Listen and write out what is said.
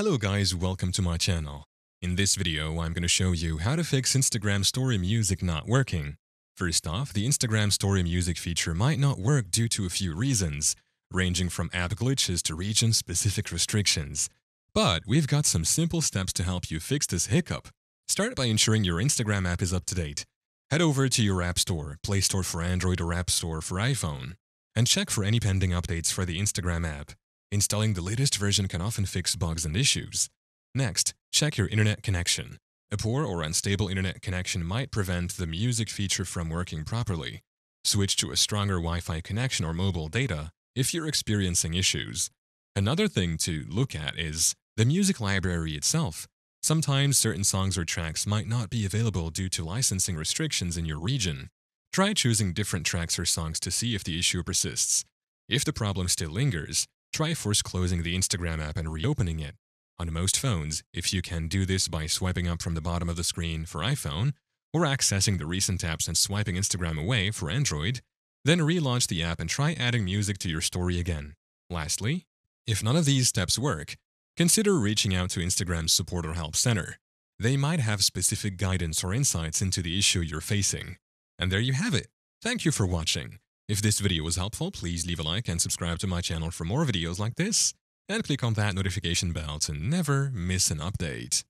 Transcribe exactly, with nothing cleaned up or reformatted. Hello guys, welcome to my channel. In this video, I'm going to show you how to fix Instagram Story Music not working. First off, the Instagram Story Music feature might not work due to a few reasons, ranging from app glitches to region-specific restrictions. But we've got some simple steps to help you fix this hiccup. Start by ensuring your Instagram app is up to date. Head over to your App Store, Play Store for Android or App Store for iPhone, and check for any pending updates for the Instagram app. Installing the latest version can often fix bugs and issues. Next, check your internet connection. A poor or unstable internet connection might prevent the music feature from working properly. Switch to a stronger Wi-Fi connection or mobile data if you're experiencing issues. Another thing to look at is the music library itself. Sometimes certain songs or tracks might not be available due to licensing restrictions in your region. Try choosing different tracks or songs to see if the issue persists. If the problem still lingers, try first closing the Instagram app and reopening it. On most phones, if you can do this by swiping up from the bottom of the screen for iPhone, or accessing the recent apps and swiping Instagram away for Android, then relaunch the app and try adding music to your story again. Lastly, if none of these steps work, consider reaching out to Instagram's support or help center. They might have specific guidance or insights into the issue you're facing. And there you have it. Thank you for watching. If this video was helpful, please leave a like and subscribe to my channel for more videos like this, and click on that notification bell to never miss an update.